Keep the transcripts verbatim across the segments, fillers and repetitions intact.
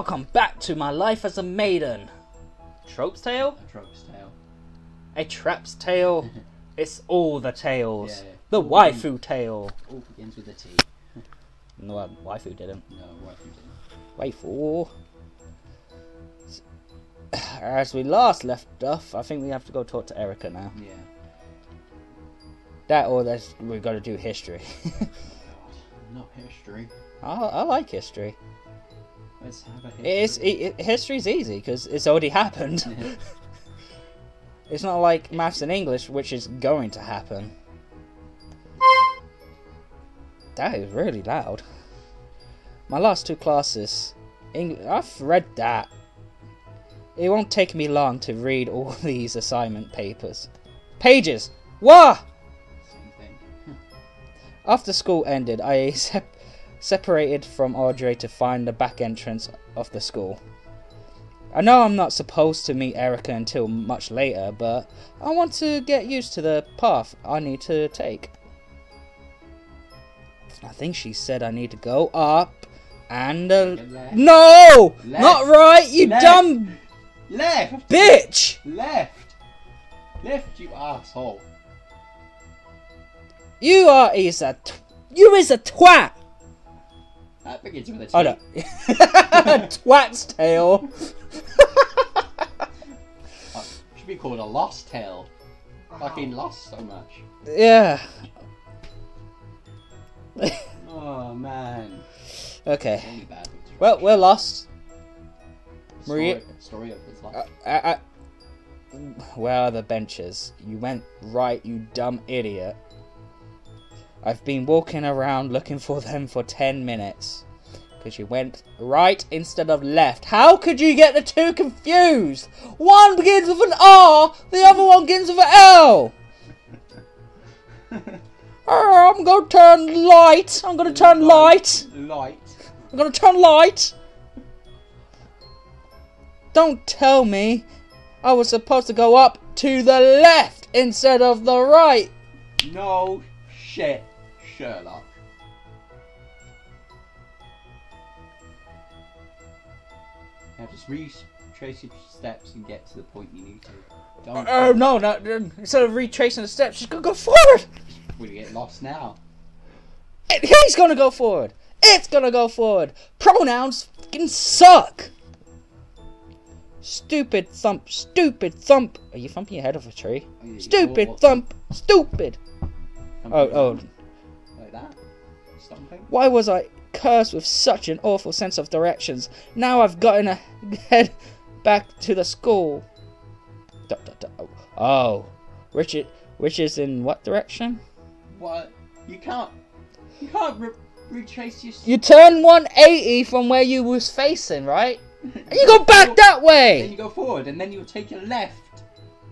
Welcome back to My Life as a Maiden. Trope's tale? A trope's tale. A trap's tale. It's all the tales. Yeah, yeah. The all waifu begins, tale. All begins with a T. No, uh, waifu didn't. No, waifu didn't. Waifu. As we last left off, I think we have to go talk to Erika now. Yeah. That or that's, we've got to do history. God, not history. I, I like history. Let's have a history. It's, it, history's easy because it's already happened. Yeah. It's not like maths and English, which is going to happen. That is really loud. My last two classes. Eng- I've read that. It won't take me long to read all these assignment papers. Pages! Wah! After school ended, I se separated from Audrey to find the back entrance of the school. I know I'm not supposed to meet Erika until much later, but I want to get used to the path I need to take. I think she said I need to go up and... Uh, left. No! Left. Not right, you left. Dumb... Left! Bitch! Left! Left, you asshole. You are is a tw you is a twat. That begins with a T. Oh no, twat's tail. Oh, should be called a lost tail. Wow. Fucking lost so much. Yeah. Oh man. Okay. Really bad. Well, we're lost. Maria. Story, story of his life. I, I, I... Where are the benches? You went right, you dumb idiot. I've been walking around looking for them for ten minutes. Because you went right instead of left. How could you get the two confused? One begins with an R, the other one begins with an L. Oh, I'm going to turn light. I'm going to turn light. Light. I'm going to turn light. Don't tell me I was supposed to go up to the left instead of the right. No shit. Sherlock. Now just retrace your steps and get to the point you need to. Don't uh, uh, no, no, instead of retracing the steps, just gonna go forward! We're gonna get lost now. It, he's gonna go forward! It's gonna go forward! Pronouns fucking suck! Stupid thump, stupid thump! Are you thumping your head off a tree? Oh, stupid thump, thump, stupid! Thumping oh, oh. That. Why was I cursed with such an awful sense of directions? Now I've gotten a head back to the school. Duh, duh, duh. Oh. oh, which it, which is in what direction? What? You can't, you can't re retrace your. You turn one eighty from where you was facing, right? And you go back that way. Then you go forward, and then you'll take your left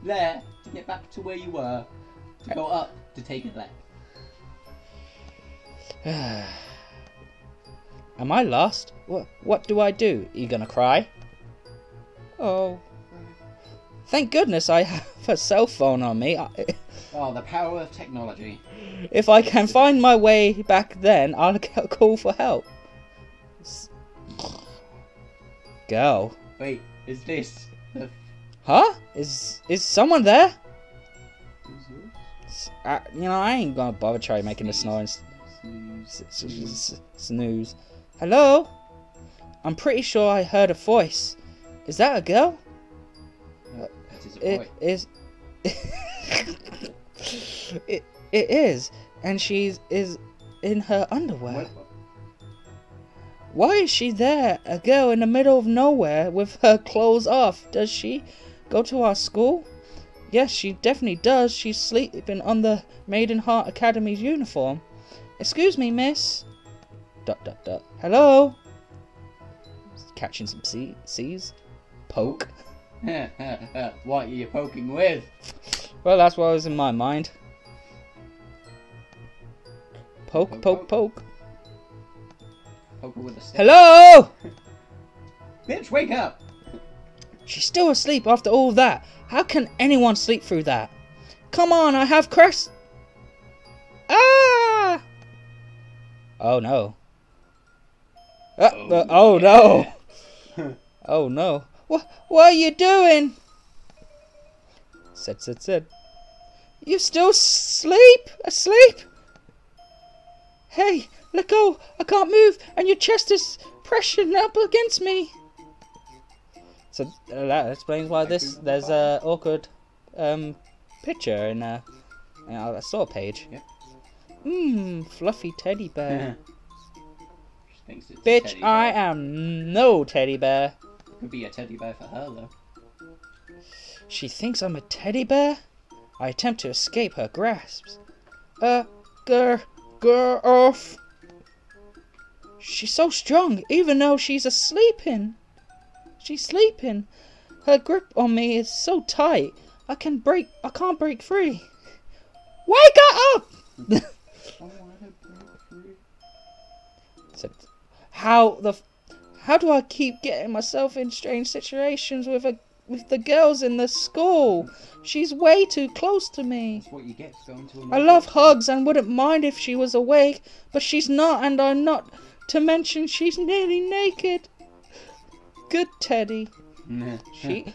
there to get back to where you were. To go up to take it left. Am I lost? What, what do I do? Are you gonna cry? Oh. Thank goodness I have a cell phone on me. Oh, the power of technology. If I can find my way back then, I'll call for help. Girl. Wait, is this... Huh? Is is someone there? Is this? I, you know, I ain't gonna bother trying making the snoring... Snooze. Snooze. Snooze. Hello? I'm pretty sure I heard a voice. Is that a girl? No, that is a boy. It is. it, it is. And she's is in her underwear. What? Why is she there? A girl in the middle of nowhere with her clothes off. Does she go to our school? Yes, she definitely does. She's sleeping on the Maiden Heart Academy's uniform. Excuse me, miss. Dot dot dot. Hello. Catching some sea seas. Poke. What are you poking with? Well, that's what was in my mind. Poke, poke, poke. Poke, poke with a stick. Hello! Bitch, wake up! She's still asleep after all that. How can anyone sleep through that? Come on, I have crest. Ah! Oh no. Uh, oh, uh, oh yeah. no! Oh no. Wh what are you doing? Sit, sit, sit. You still sleep? Asleep? Hey, let go. I can't move and your chest is pressing up against me. So uh, that explains why this, there's a awkward um, picture in a, in a store page. Mmm, yeah. Fluffy teddy bear. She thinks it's Bitch, a teddy bear. I am no teddy bear. It could be a teddy bear for her though. She thinks I'm a teddy bear? I attempt to escape her grasps. Uh, grr, grr off. She's so strong, even though she's asleepin'. She's sleeping. Her grip on me is so tight. I can break. I can't break free. Wake up! I want to break free. So, how the? How do I keep getting myself in strange situations with a with the girls in the school? She's way too close to me. That's what you get for going to a I love hugs and wouldn't mind if she was awake, but she's not, and I'm not. To mention, she's nearly naked. Good teddy. she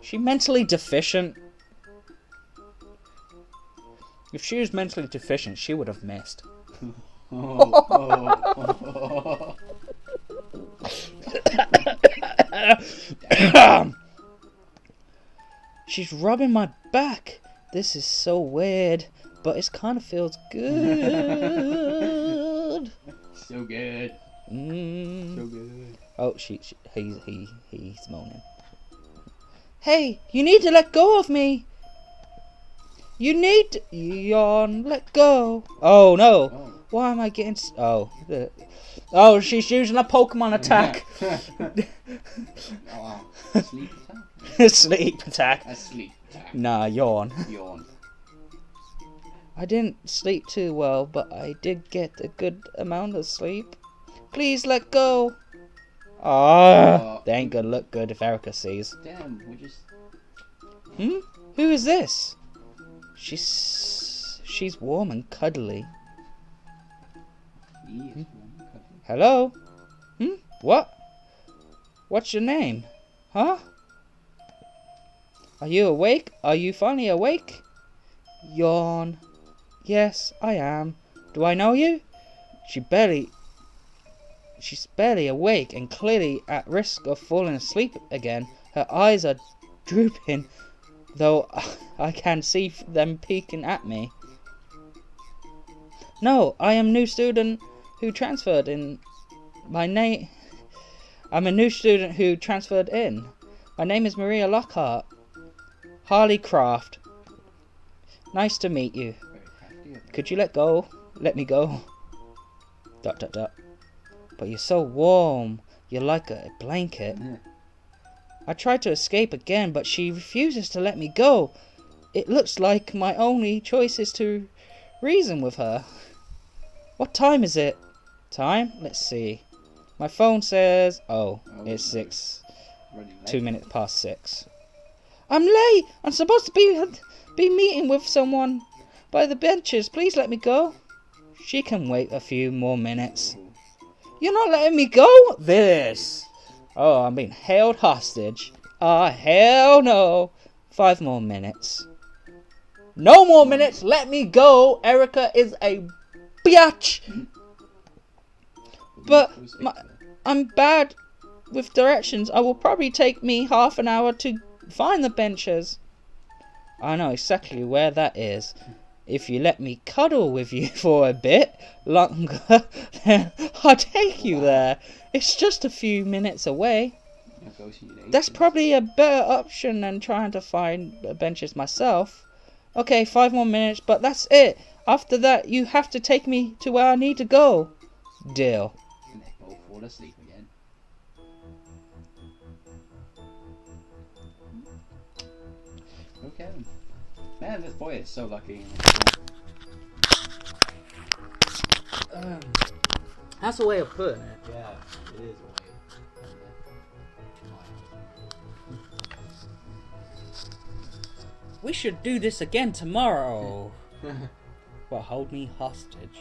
she mentally deficient. If she was mentally deficient, she would have missed. Oh, oh, oh. She's rubbing my back. This is so weird, but it kind of feels good. So good. Mm. So good. Oh, she, she, he, he, he's moaning. Hey, you need to let go of me. You need to yawn, let go. Oh no! Oh. Why am I getting? Oh, oh, she's using a Pokemon attack. Oh, wow. Sleep attack. Sleep attack. A sleep attack. Nah, yawn. Yawn. I didn't sleep too well, but I did get a good amount of sleep. Please let go. Ah, oh, they ain't gonna look good if Erika sees. Damn, we just. Hmm? Who is this? She's she's warm and cuddly. He is warm and cuddly. Hello? Hmm? What? What's your name? Huh? Are you awake? Are you finally awake? Yawn. Yes, I am. Do I know you? She barely. She's barely awake and clearly at risk of falling asleep again. Her eyes are drooping, though I can see them peeking at me. No, I am a new student who transferred in. My name. I'm a new student who transferred in. My name is Maria Lockhart. Harley Kraft. Nice to meet you. Could you let go? Let me go. Dot dot dot. But you're so warm, you're like a blanket. Mm. I tried to escape again, but she refuses to let me go. It looks like my only choice is to reason with her. What time is it? Time? Let's see. My phone says, oh, oh it's six. Two minutes past six. I'm late! I'm supposed to be, be meeting with someone by the benches. Please let me go. She can wait a few more minutes. You're not letting me go? This. Oh, I'm being held hostage. Ah, uh, hell no. Five more minutes. No more minutes. Let me go. Erika is a biatch. But my, I'm bad with directions. I will probably take me half an hour to find the benches. I know exactly where that is. If you let me cuddle with you for a bit longer, then I'll take you there. It's just a few minutes away. That's probably a better option than trying to find benches myself. Okay, five more minutes, but that's it. After that, you have to take me to where I need to go. Deal. And they both fall asleep again. Okay. Man, this boy is so lucky. Um, that's a way of putting it. Yeah, it is a way of putting it. We should do this again tomorrow. Well, hold me hostage.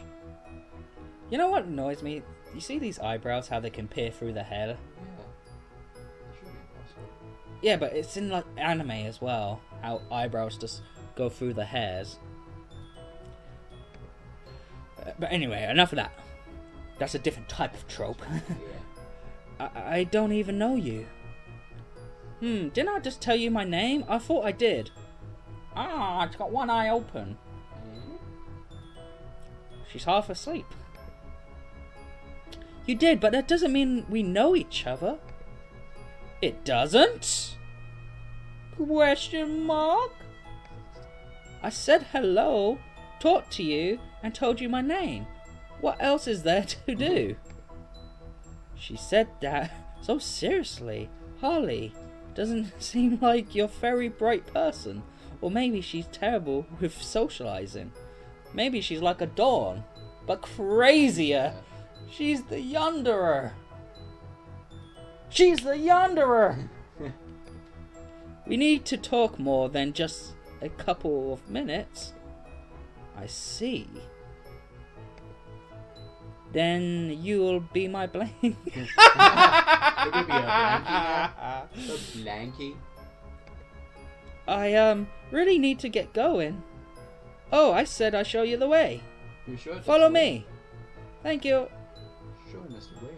You know what annoys me? You see these eyebrows, how they can peer through the hair? Yeah. Yeah, but it's in like anime as well. How eyebrows just go through the hairs. Uh, but anyway, enough of that. That's a different type of trope. Yeah. I, I don't even know you. Hmm, didn't I just tell you my name? I thought I did. Ah, it's got one eye open. Mm-hmm. She's half asleep. You did, but that doesn't mean we know each other. It doesn't? Question mark? I said hello, talked to you, and told you my name. What else is there to do? She said that so seriously. Harley, doesn't seem like you're a very bright person. Or maybe she's terrible with socializing. Maybe she's like a Dawn, but crazier. She's the Yonderer. She's the Yonderer! We need to talk more than just a couple of minutes. I see. Then you'll be my blankie. It could be a blankie. A blankie. I um really need to get going. Oh, I said I'll show you the way. You sure? Follow me. Thank you. Sure, Mister Way.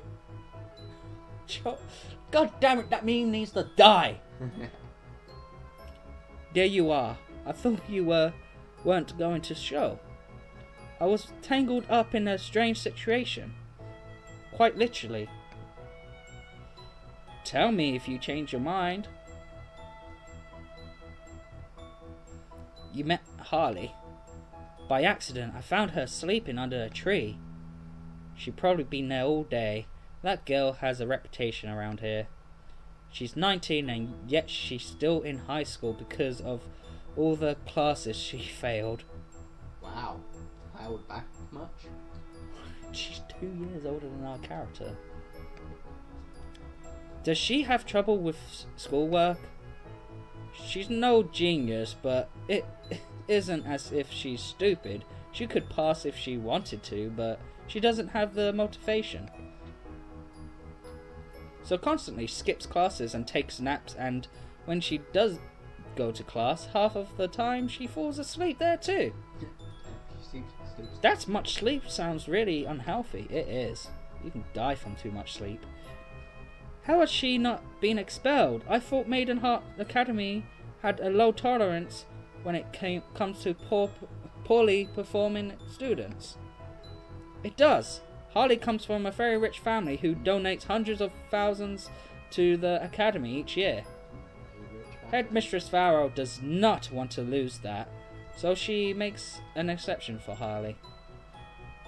God damn it, that meme needs to die. There you are. I thought you were, weren't going to show. I was tangled up in a strange situation. Quite literally. Tell me if you change your mind. You met Harley. By accident, I found her sleeping under a tree. She'd probably been there all day. That girl has a reputation around here. She's nineteen and yet she's still in high school because of all the classes she failed. Wow. Failed back much? She's two years older than our character. Does she have trouble with schoolwork? She's no genius, but it isn't as if she's stupid. She could pass if she wanted to, but she doesn't have the motivation. So constantly skips classes and takes naps, and when she does go to class, half of the time she falls asleep there too. Sleep, sleep. That's much sleep sounds really unhealthy. It is. You can die from too much sleep. How has she not been expelled? I thought Maiden Heart Academy had a low tolerance when it came, comes to poor, poorly performing students. It does. Harley comes from a very rich family who donates hundreds of thousands to the academy each year. Headmistress Farrell does not want to lose that, so she makes an exception for Harley.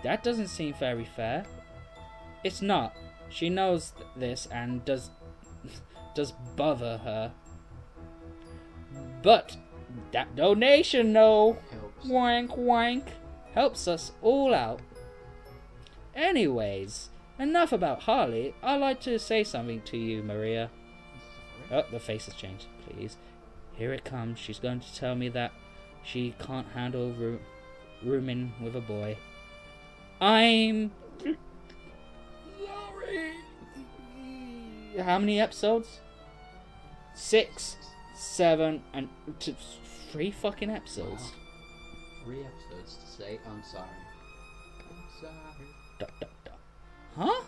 That doesn't seem very fair. It's not. She knows this and does, does bother her. But that donation, though, helps. Wank wank, helps us all out. Anyways, enough about Harley. I'd like to say something to you, Maria. Oh, the face has changed, please. Here it comes. She's going to tell me that she can't handle room rooming with a boy. I'm... sorry. How many episodes? Six, seven, and... T three fucking episodes. Wow. Three episodes to say I'm sorry. I'm sorry. Duh, duh, duh. Huh?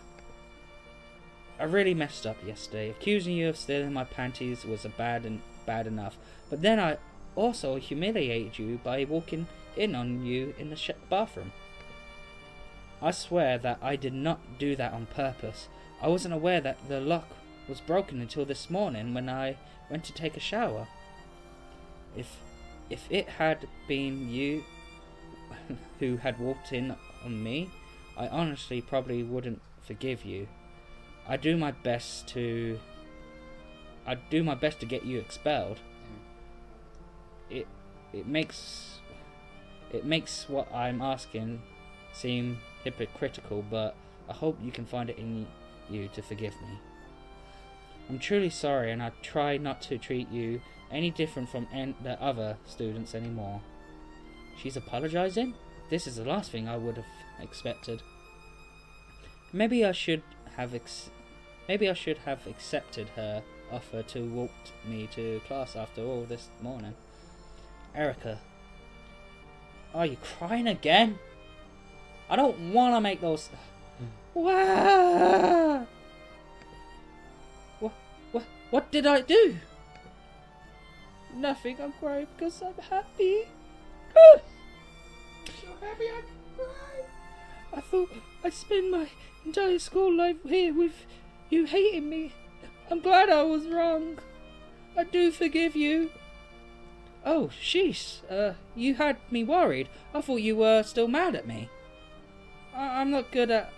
I really messed up yesterday. Accusing you of stealing my panties was a bad and bad enough, but then I also humiliated you by walking in on you in the sh bathroom. I swear that I did not do that on purpose. I wasn't aware that the lock was broken until this morning when I went to take a shower. If if it had been you who had walked in on me, I honestly probably wouldn't forgive you. I do my best to... I do my best to get you expelled. It it makes... It makes what I'm asking seem hypocritical, but I hope you can find it in you to forgive me. I'm truly sorry, and I try not to treat you any different from any, the other students anymore. She's apologizing? This is the last thing I would have expected. Maybe I should have ex- maybe I should have accepted her offer to walk me to class after all this morning. Erika, are you crying again? I don't want to make those... What? What? What did I do? Nothing. I'm crying because I'm happy. I'm so happy I can cry. I thought I'd spend my entire school life here with you hating me. I'm glad I was wrong. I do forgive you. Oh, sheesh. Uh, you had me worried. I thought you were still mad at me. I I'm not good at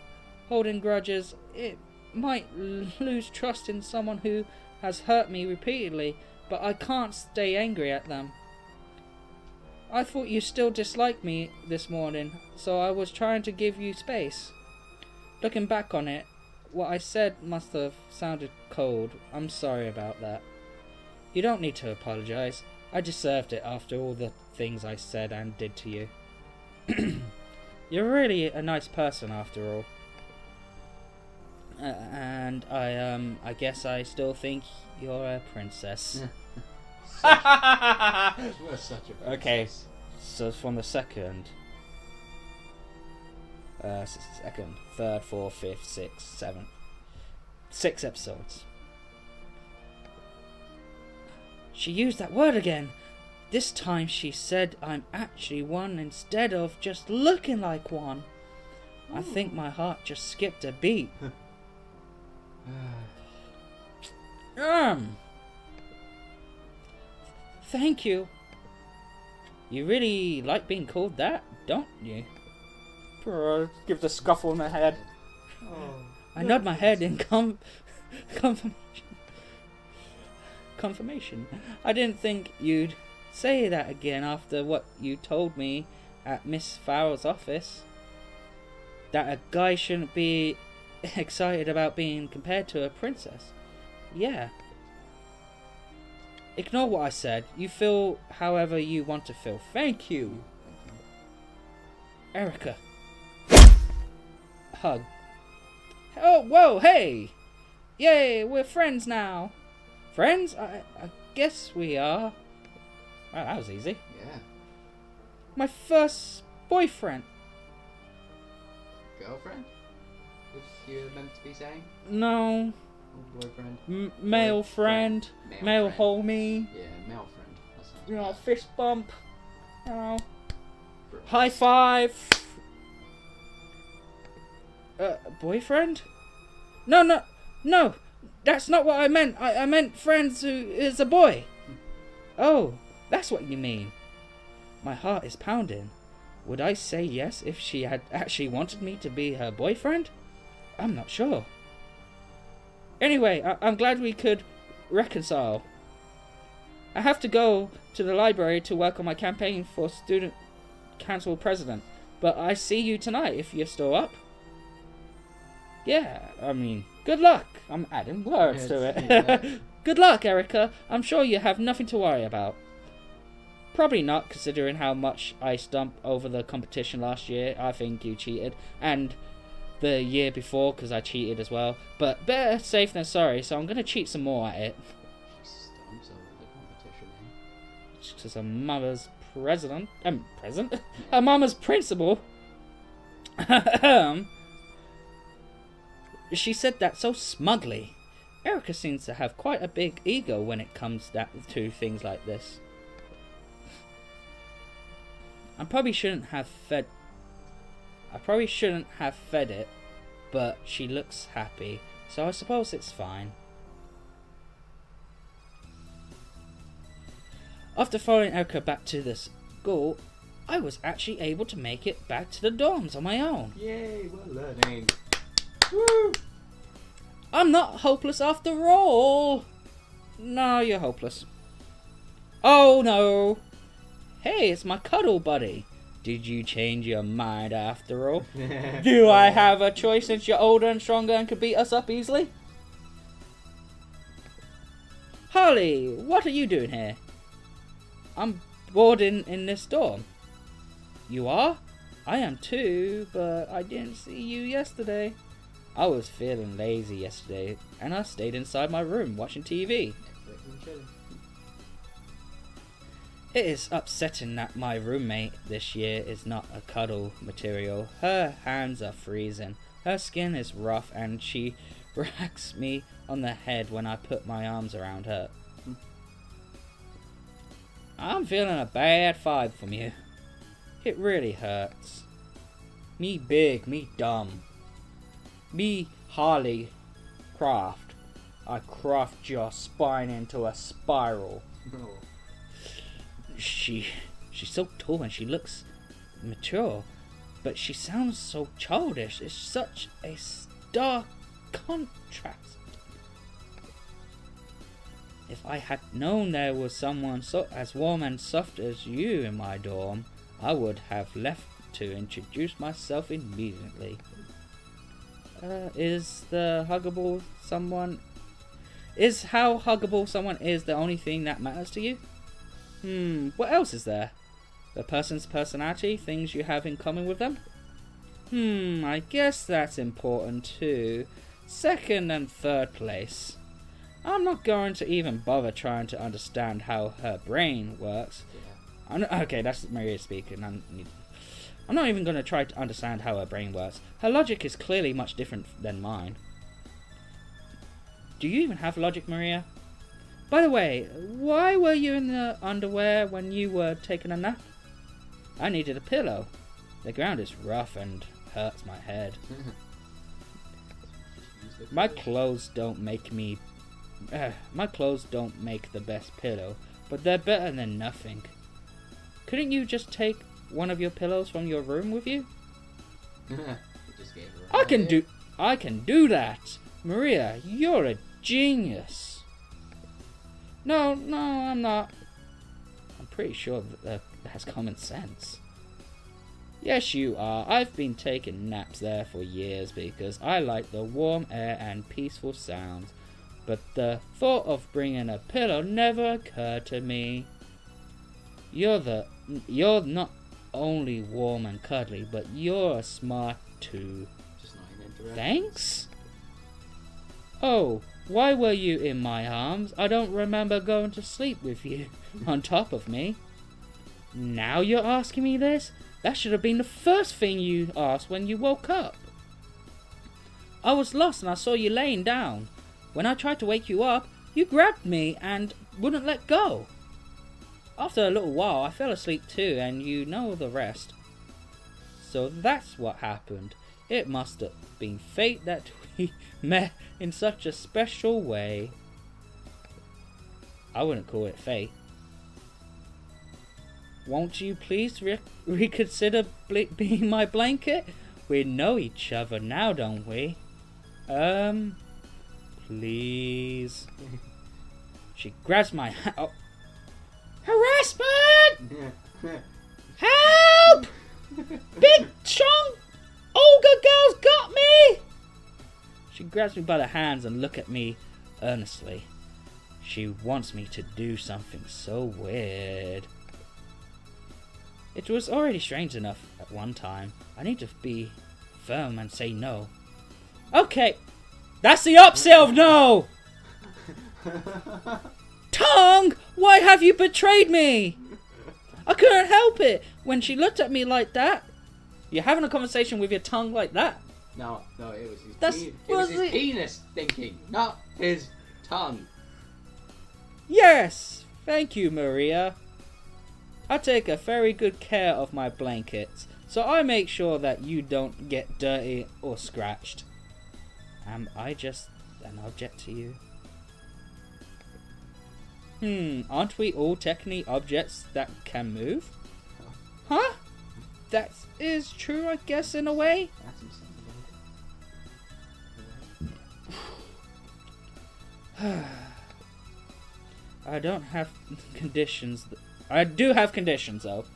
holding grudges. It might lose trust in someone who has hurt me repeatedly, but I can't stay angry at them. I thought you still disliked me this morning, so I was trying to give you space. Looking back on it, what I said must have sounded cold. I'm sorry about that. You don't need to apologize. I deserved it after all the things I said and did to you. You're really a nice person after all. Uh, and I, um, I guess I still think you're a princess. such, we're such a princess. Okay, so from the second... Uh, second, third, fourth, fifth, sixth, seventh. Six episodes. She used that word again. This time she said I'm actually one instead of just looking like one. Ooh. I think my heart just skipped a beat. um. Thank you. You really like being called that, don't you? Give the scuffle in the head. Oh, I nod my head in com confirmation. Confirmation. I didn't think you'd say that again after what you told me at Miss Farrell's office. That a guy shouldn't be excited about being compared to a princess. Yeah. Ignore what I said. You feel however you want to feel. Thank you. Erika. Hug. Oh, whoa, hey! Yay, we're friends now. Friends? I, I guess we are. Wow, that was easy. Yeah. My first boyfriend. Girlfriend? Was you meant to be saying? No. Or boyfriend? M male friend. friend. Male, male friend. homie. Yeah, male friend. That's you know, fist bump. Oh. Brilliant. High five. Uh, boyfriend? No, no, no. That's not what I meant. I, I meant friends who is a boy. Oh, that's what you mean. My heart is pounding. Would I say yes if she had actually wanted me to be her boyfriend? I'm not sure. Anyway, I, I'm glad we could reconcile. I have to go to the library to work on my campaign for Student Council President, but I see you tonight if you're still up. Yeah, I mean, good luck. I'm adding words to it. Good luck, Erika. I'm sure you have nothing to worry about. Probably not, considering how much I stumped over the competition last year. I think you cheated. And the year before, because I cheated as well. But better safe than sorry, so I'm going to cheat some more at it. She stumps over the competition, eh? She's her mother's president. Um, president? Yeah. Her mama's principal. um... She said that so smugly. Erika seems to have quite a big ego when it comes that, to things like this. I probably shouldn't have fed... I probably shouldn't have fed it, but she looks happy, so I suppose it's fine. After following Erika back to the school, I was actually able to make it back to the dorms on my own. Yay, well learning. Woo. I'm not hopeless after all. No, you're hopeless. Oh no. Hey, it's my cuddle buddy. Did you change your mind after all? Do I have a choice since you're older and stronger and could beat us up easily? Harley, what are you doing here? I'm boarding in this dorm. You are? I am too, but I didn't see you yesterday. I was feeling lazy yesterday, and I stayed inside my room watching T V. It is upsetting that my roommate this year is not a cuddle material. Her hands are freezing, her skin is rough, and she racks me on the head when I put my arms around her. I'm feeling a bad vibe from you. It really hurts. Me big, me dumb. Me Harley Kraft. I craft your spine into a spiral. No. She, she's so tall and she looks mature, but she sounds so childish. It's such a stark contrast. If I had known there was someone so as warm and soft as you in my dorm, I would have left to introduce myself immediately. Uh, is the huggable someone... Is how huggable someone is the only thing that matters to you? Hmm, what else is there? The person's personality, things you have in common with them? Hmm, I guess that's important too. Second and third place. I'm not going to even bother trying to understand how her brain works. I'm not, okay, that's Maria speaking. I'm, I'm not even going to try to understand how her brain works. Her logic is clearly much different than mine. Do you even have logic, Maria? By the way, why were you in the underwear when you were taking a nap? I needed a pillow. The ground is rough and hurts my head. My clothes don't make me... Uh, my clothes don't make the best pillow, but they're better than nothing. Couldn't you just take one of your pillows from your room with you? Just gave her I can do... I can do that! Maria, you're a genius! No, no, I'm not. I'm pretty sure that has common sense. Yes, you are. I've been taking naps there for years because I like the warm air and peaceful sounds. But the thought of bringing a pillow never occurred to me. You're the... You're not only warm and cuddly, but you're smart too. Just not even interacting. Thanks? Oh... Why were you in my arms? I don't remember going to sleep with you on top of me. Now you're asking me this? That should have been the first thing you asked when you woke up. I was lost and I saw you laying down. When I tried to wake you up, you grabbed me and wouldn't let go. After a little while, I fell asleep too, and you know the rest. So that's what happened. It must have been fate that we met in such a special way. I wouldn't call it fate. Won't you please re reconsider bl being my blanket? We know each other now, don't we? Um, please. She grabs my hand. Oh. Harassment! Help! Big chunk! Olga girl's got me! She grabs me by the hands and looks at me earnestly. She wants me to do something so weird. It was already strange enough at one time. I need to be firm and say no. Okay, that's the upsell of no! Tongue, why have you betrayed me? I couldn't help it when she looked at me like that. You're having a conversation with your tongue like that? No, no, it was his, That's, penis. It was his it? penis thinking, not his tongue. Yes, thank you, Maria. I take a very good care of my blankets, so I make sure that you don't get dirty or scratched. Am I just an object to you? Hmm, aren't we all technically objects that can move? Huh? That is true, I guess, in a way. I don't have conditions. I do have conditions, though.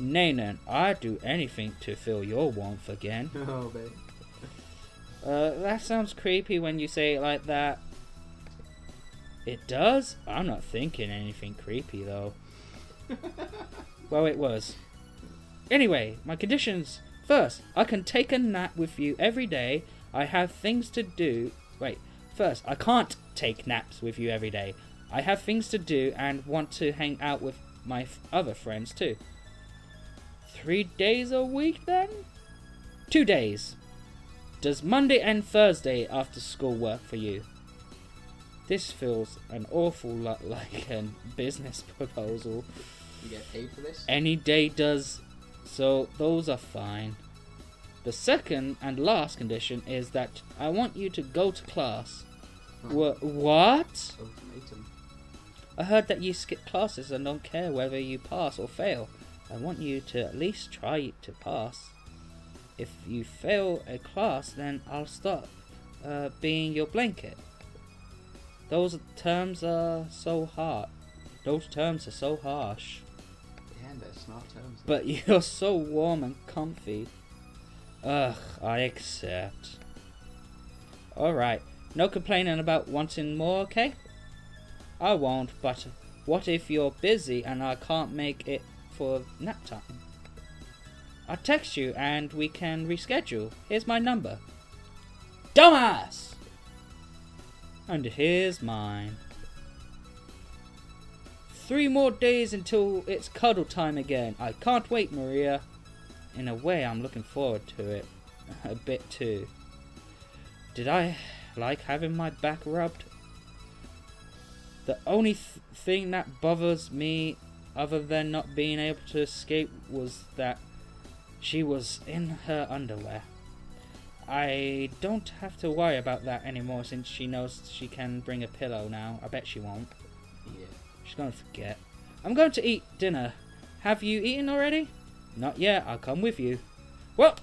Nanan, I'd do anything to feel your warmth again. Oh, babe. Uh, that sounds creepy when you say it like that. It does? I'm not thinking anything creepy, though. Well, it was. Anyway, my conditions First, I can take a nap with you every day. I have things to do. Wait, first, I can't take naps with you every day. I have things to do and want to hang out with my f other friends too. Three days a week then? Two days. Does Monday and Thursday after school work for you? This feels an awful lot like a business proposal. You get paid for this? Any day does, so those are fine. The second and last condition is that I want you to go to class. Huh. Wh what? Ultimatum. I heard that you skip classes and don't care whether you pass or fail. I want you to at least try to pass. If you fail a class, then I'll stop uh, being your blanket. Those terms are so hard. Those terms are so harsh. Yeah, they're smart terms. Though. But you're so warm and comfy. Ugh, I accept. Alright, no complaining about wanting more, okay? I won't, but what if you're busy and I can't make it for nap time? I'll text you and we can reschedule. Here's my number. Dumbass! And here's mine. Three more days until it's cuddle time again. I can't wait, Maria. In a way, I'm looking forward to it. A bit too. Did I like having my back rubbed? The only th thing that bothers me, other than not being able to escape, was that she was in her underwear. I don't have to worry about that anymore since she knows she can bring a pillow now. I bet she won't. Yeah. She's gonna forget. I'm going to eat dinner. Have you eaten already? Not yet. I'll come with you. Well.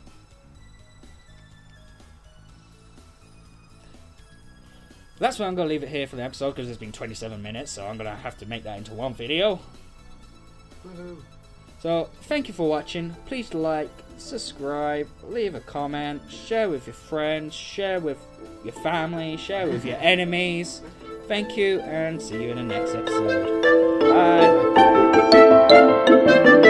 That's where I'm gonna leave it here for the episode because it's been twenty-seven minutes, so I'm gonna have to make that into one video. Woohoo. So, thank you for watching. Please like, subscribe, leave a comment, share with your friends, share with your family, share with your enemies. Thank you, and see you in the next episode. Bye.